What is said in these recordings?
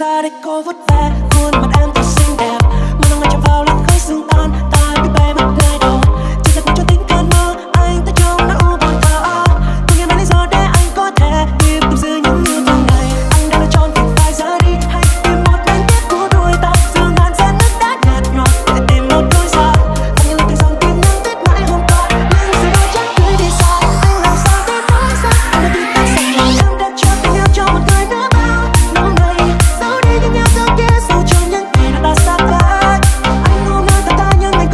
ra để cô vút về khuôn mặt em thật xinh đẹp. Mưa lòng ngày tràn vào lên khói sương tan, ta biết bay mất người đầu. Chưa giật mình cho tiếng cơn mơ, anh ta trong não buồn thở. Tôi nghe mấy lý do để anh có thể tiếp tục giữ những yêu thương này. Anh đã nói tròn việc phải ra đi, hãy tìm một bên tiếp của đôi ta. Dương hàn sẽ nước đã nhạt nhòa để tìm một đôi sao. Anh như là tiếng sóng tim nắng tuyết mãi hôm qua, nhưng giờ đôi chắc cưới đi sai. Anh làm sao để nói ra, anh đã tin ta sẽ làm em đẹp chưa tình yêu cho một người nữa. Sao đi những yêu thương kia sâu trong những ngày đã xa cách. Anh ôm nơi ta nhưng anh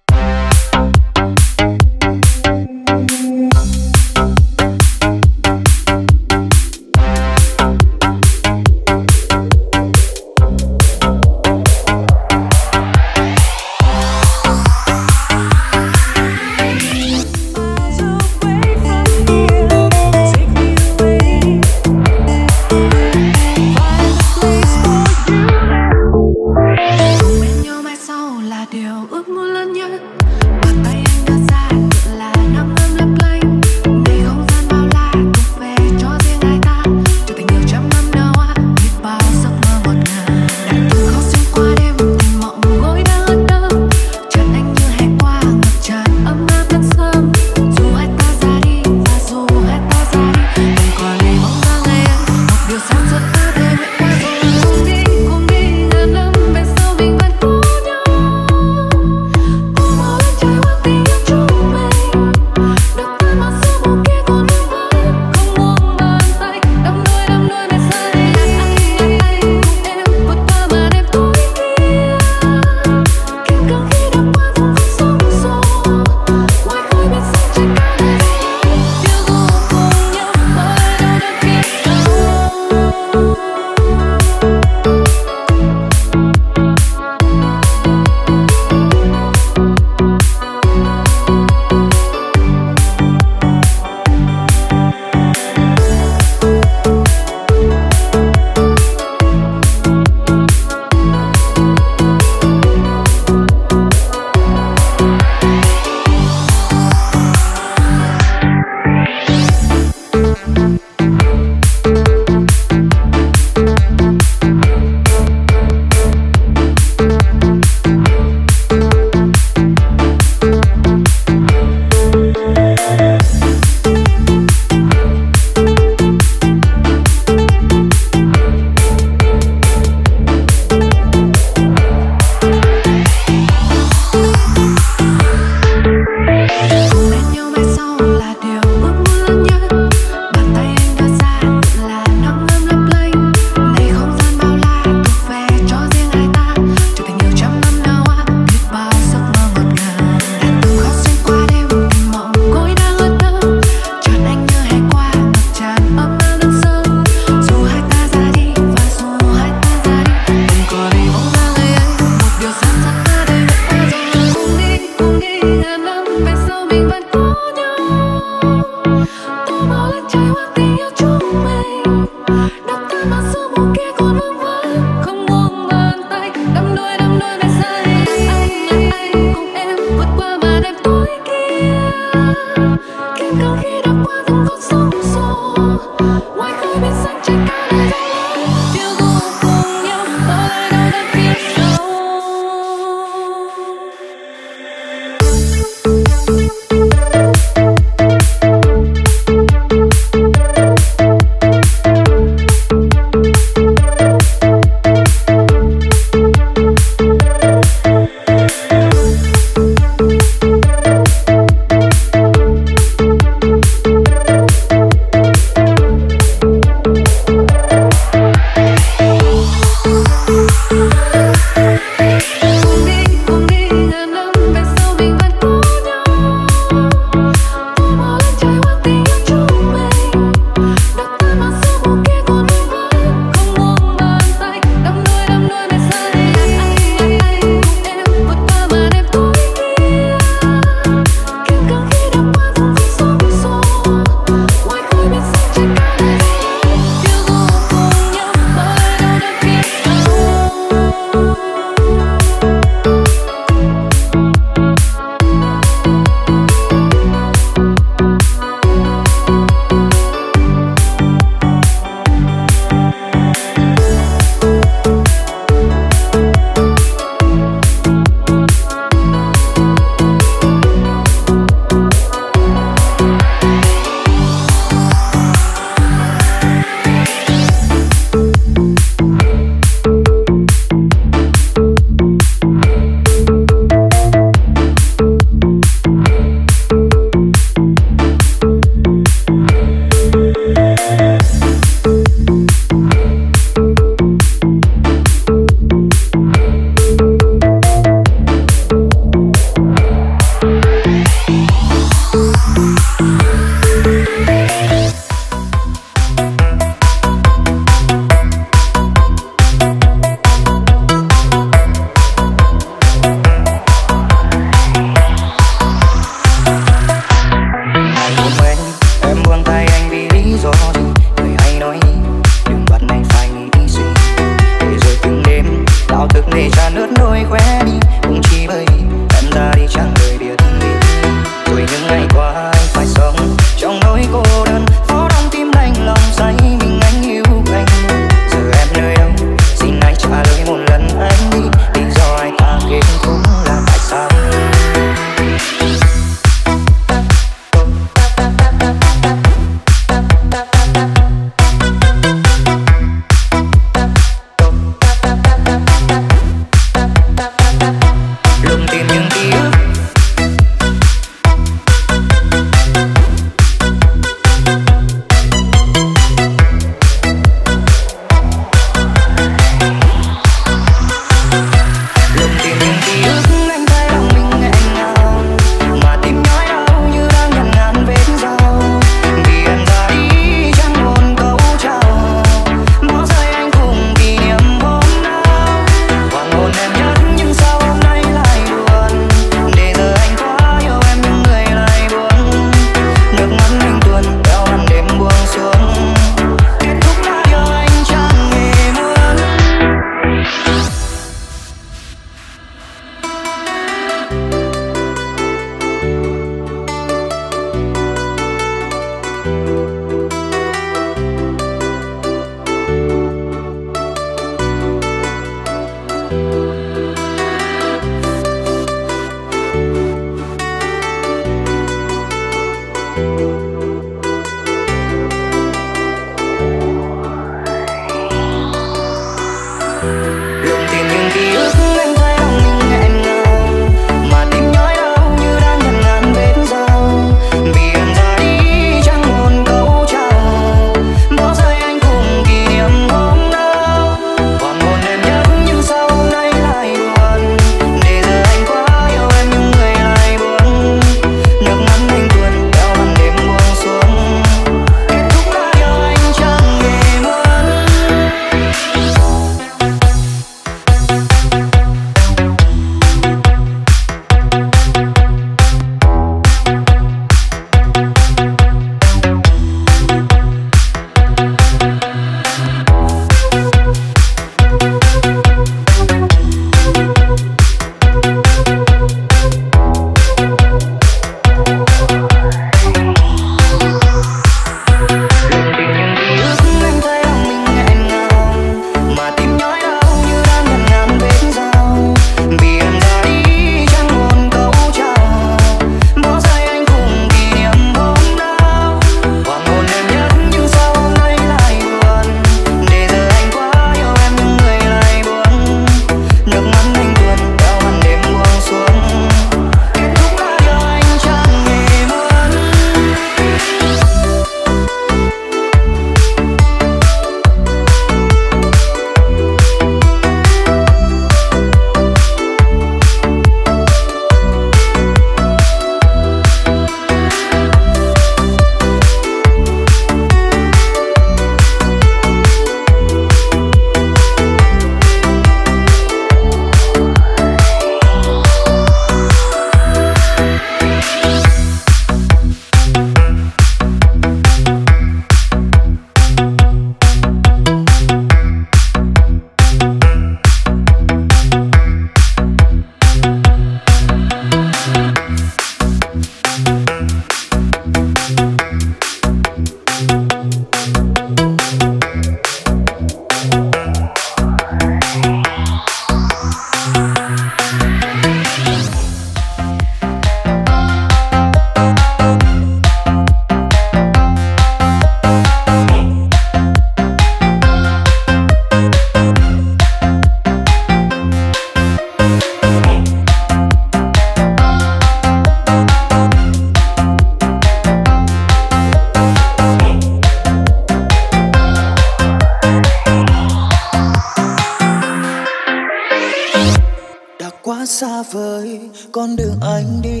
Quá xa vời con đường anh đi,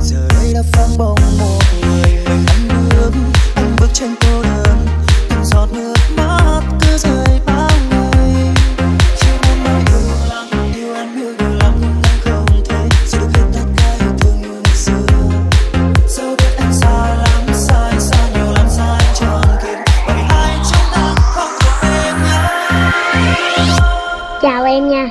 giờ đây đã vắng bóng một người. Anh bước, trên cô đơn, từng giọt nước mắt cứ rơi bao người. Chỉ muốn nói yêu em yêu lắm nhưng anh không thể giữ được hết tất cả yêu thương như ngày xưa. Dẫu biết anh sai lắm, sai nhiều lắm, sai tròn kiệt, bởi vì hai chúng ta không thuộc về nhau. Chào em nha.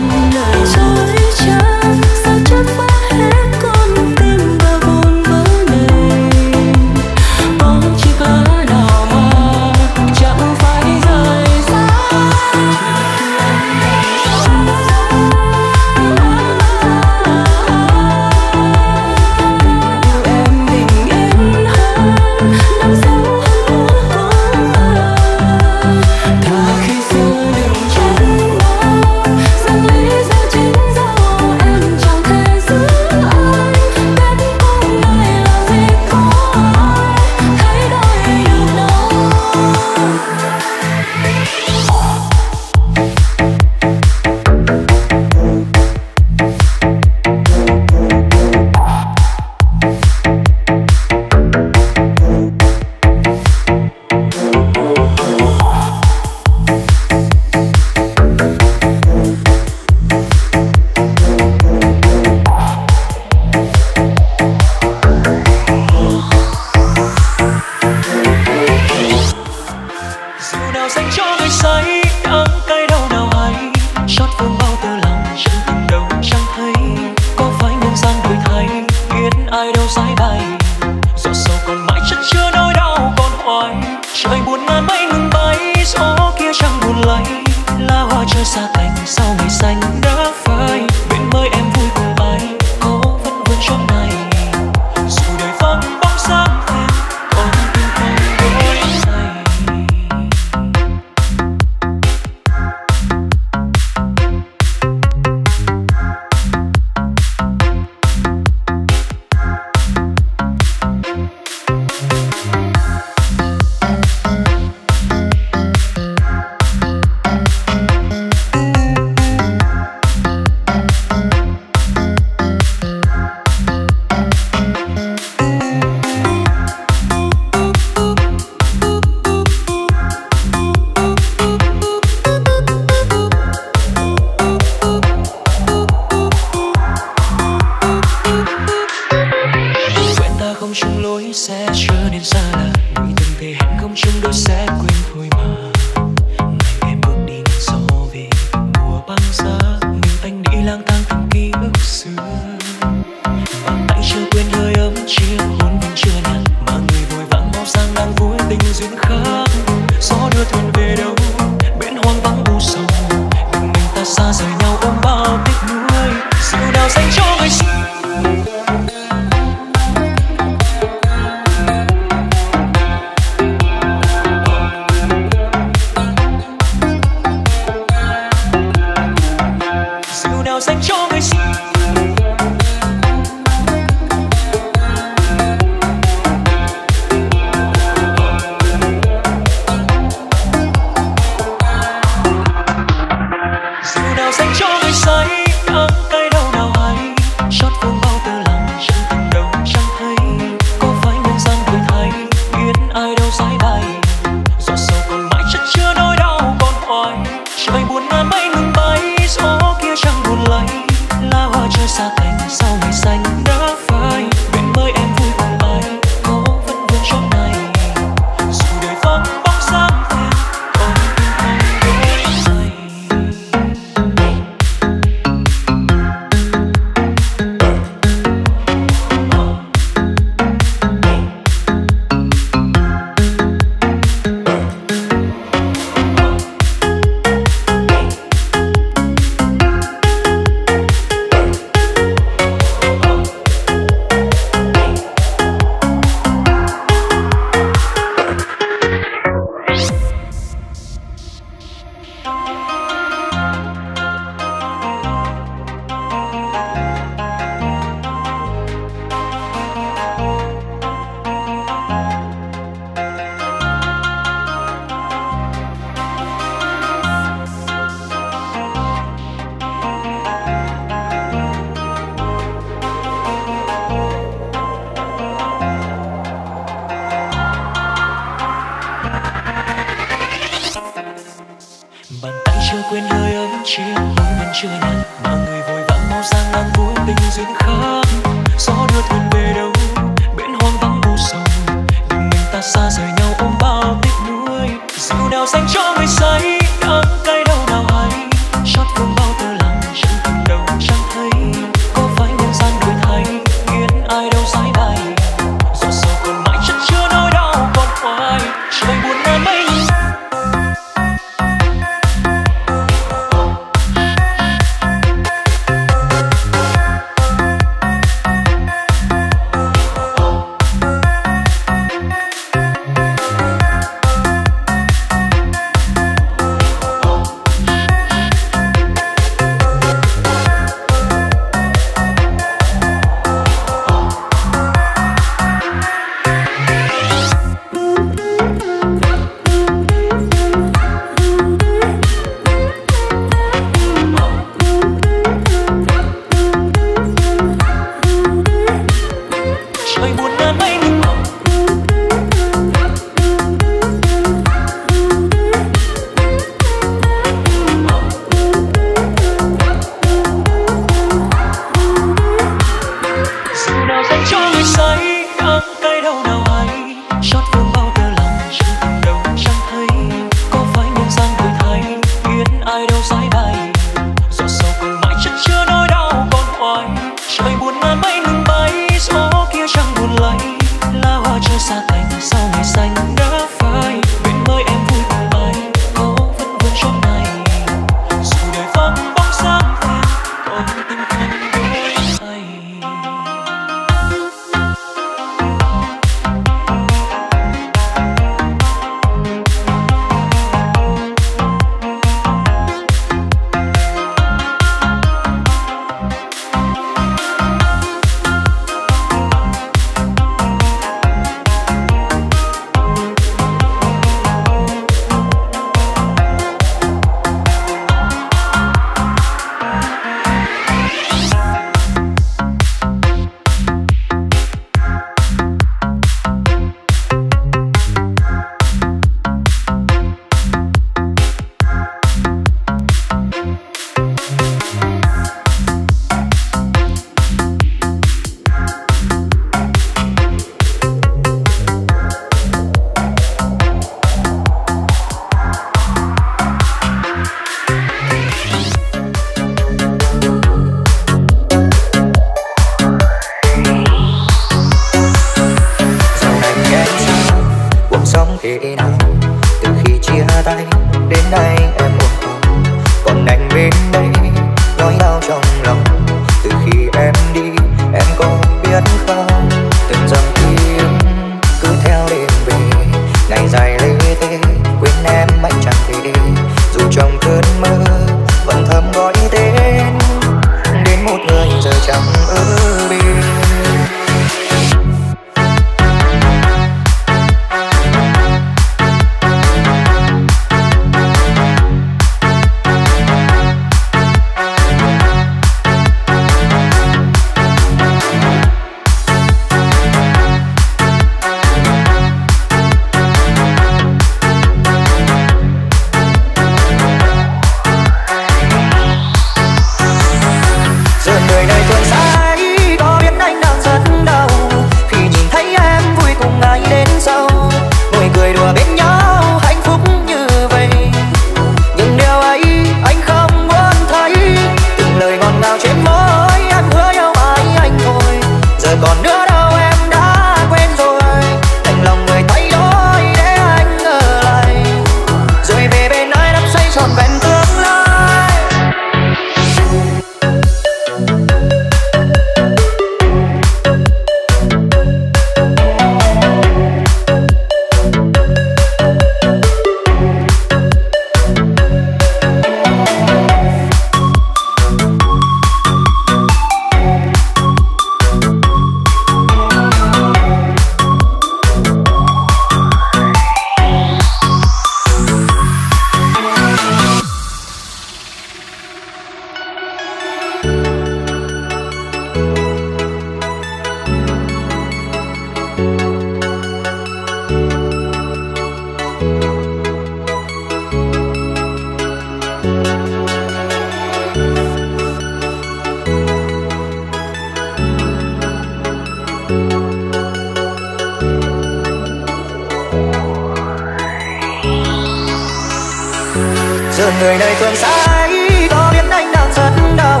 giờ người đời thường sai, có biết anh đang rất đau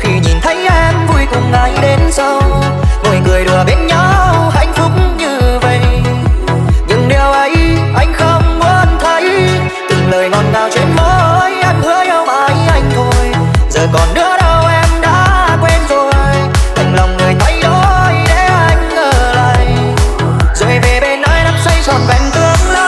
khi nhìn thấy em vui cùng ngày đến sau. Ngồi cười đùa bên nhau hạnh phúc như vậy, nhưng điều ấy anh không muốn thấy. Từng lời ngọt ngào trên môi em hứa yêu mãi anh thôi, giờ còn nữa đâu em đã quên rồi. Thành lòng người thay đổi để anh ở lại, rồi về bên ai nắm say tròn vẹn tương lai.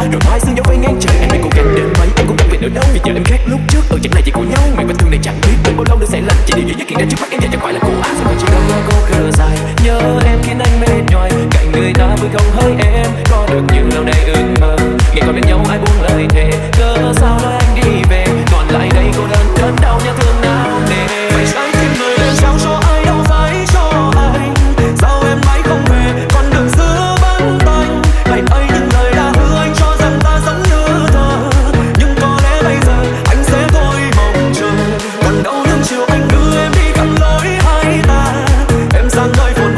Rồi mai xưa nhau quay ngang trời, em này cũng gạt đến mấy. Em cũng đặc biệt ở đâu, vì giờ em khác lúc trước. Ở chẳng này chỉ của nhau, mày vẫn thương này chẳng Chỉ điều duy nhất khiến anh trước mắt em chẳng phải là cô ác. Sao còn chỉ cần mơ cô khờ dài, nhớ em khiến anh mệt nhoài. Cạnh người ta vui không hỡi em, có được như lâu nay ước mơ. Ngày còn bên nhau ai buông lời thề, cớ sao nói anh đi về. Còn lại đây cô đơn đớn đau nhớ thương nào nề. Vậy sáng thêm người lên sao cho ai đâu phải cho anh. Sao em mãi không về, còn được giữ vắng tanh. Ngày ấy những lời đã hứa anh cho rằng ta vẫn lứa thơ. Nhưng có lẽ bây giờ anh sẽ thôi mong chờ. Còn đâu những chiều anh đưa em đi cạn lối hai ta. Em sang nơi phồn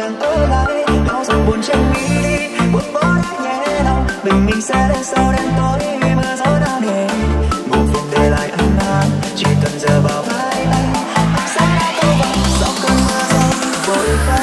chẳng tới lại bao giờ buồn chẳng nghĩ đi buồn bỏ đã nhẹ lòng mình sẽ đến sau đến tối mưa gió đang hề một vùng để lại anh nam chỉ cần giờ vào vai anh sẽ đã tôi vào gió cơn mưa gió vội vã.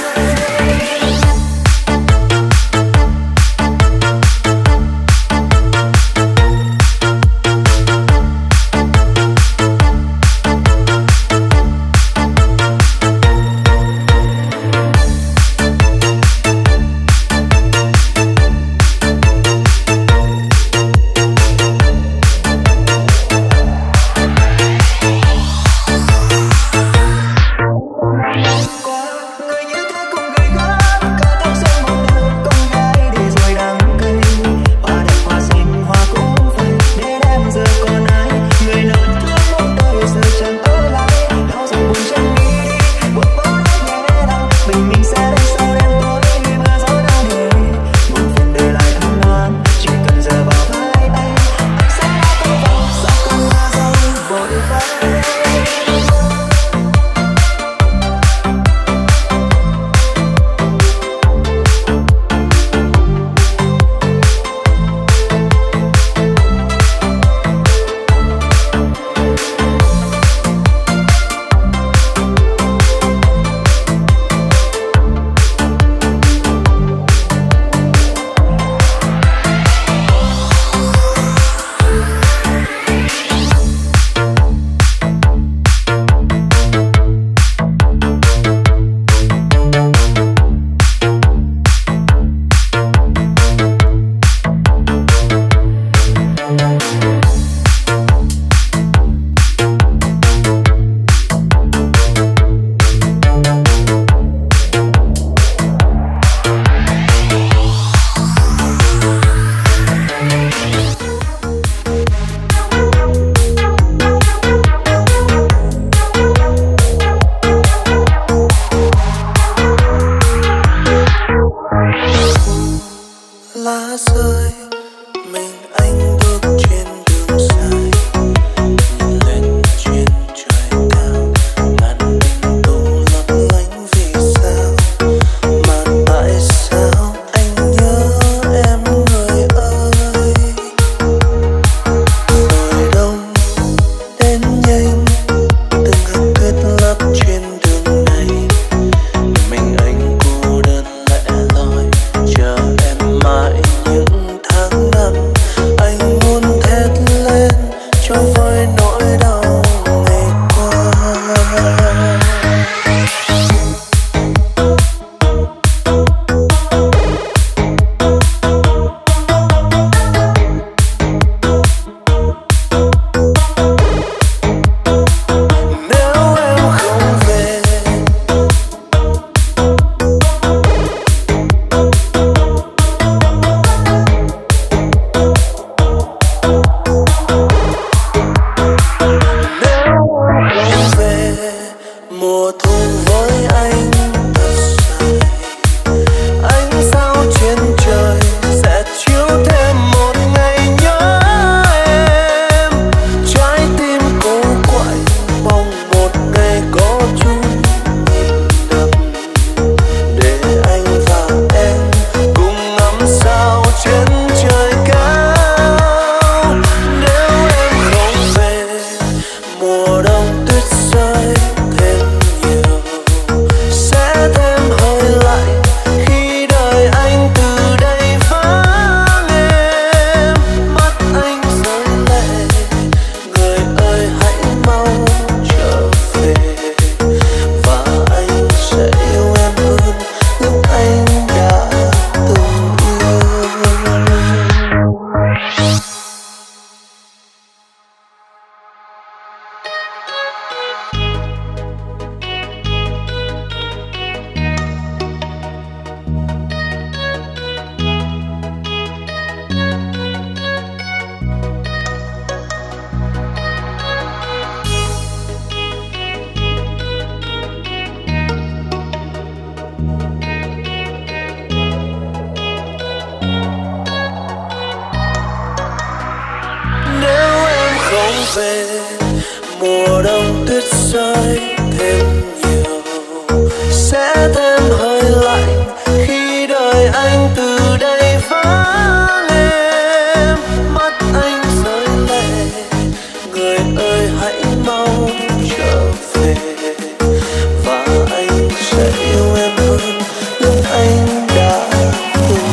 Mùa đông tuyết rơi thêm nhiều sẽ thêm hơi lạnh. anh từ đây vã lem, mắt anh rơi lệ. Người ơi hãy mau trở về, và anh sẽ yêu em hơn lúc anh đã từng yêu.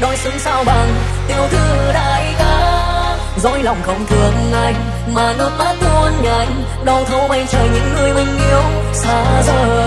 Đôi xứng sao bằng tiểu thư đại ca. Dối lòng không thương anh mà nước mắt tuôn nhanh, đau thấu bay trời những người mình yêu xa rời.